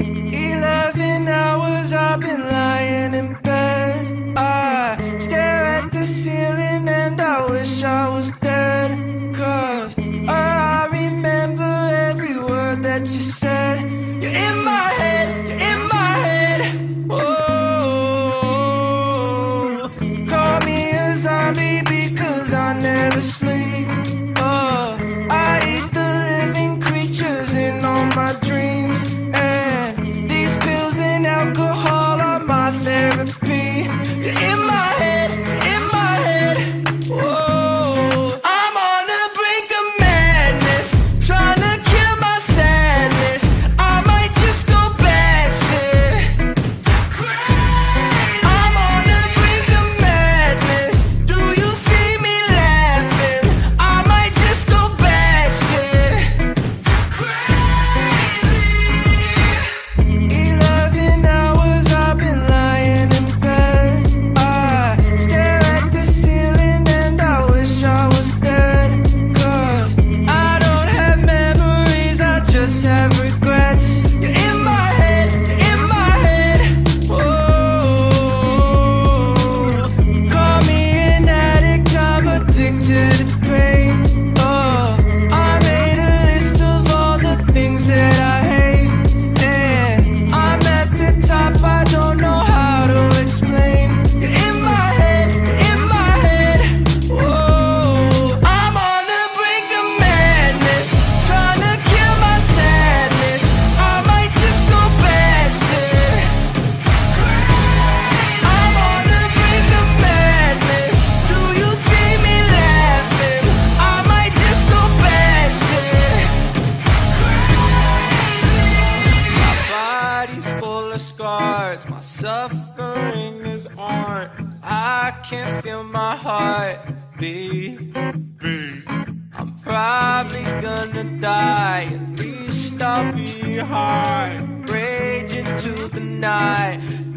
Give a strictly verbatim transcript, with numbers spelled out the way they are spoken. Eleven hours I've been lying in bed. I stare at the ceiling and I wish I was dead. Cause I remember every word that you said. You're in my head, you're in my head. Whoa. Call me a zombie because I never sleep. Oh, I eat the living creatures in all my dreams. And these pills and alcohol are my therapy. You're in my head, you're in my head. Whoa, I'm on the brink of madness, trying to kill my sadness. I might just go bash it. Crazy. I'm on the brink of madness. Do you see me laughing? I might just go bash it. Crazy. Eleven hours I've been lying in bed. I stare at the ceiling and I wish I was dead. Cause I don't have memories, I just have regrets. You're in my head, you're in my head. Whoa. Call me an addict, I'm addicted to pain. Oh, I made a list of all the things that I hate. And I'm at the top, I don't know how to explain. You're in my head, you're in my head. Whoa, I'm on the brink of madness, trying to kill my sadness. I might just go bash it. I'm on the brink of madness. Do you see me laughing? I might just go bash it. My body's full of scars, my suffering is on. I can't feel my heart beat. I'm probably gonna die, at least I'll be high. Rage into the night.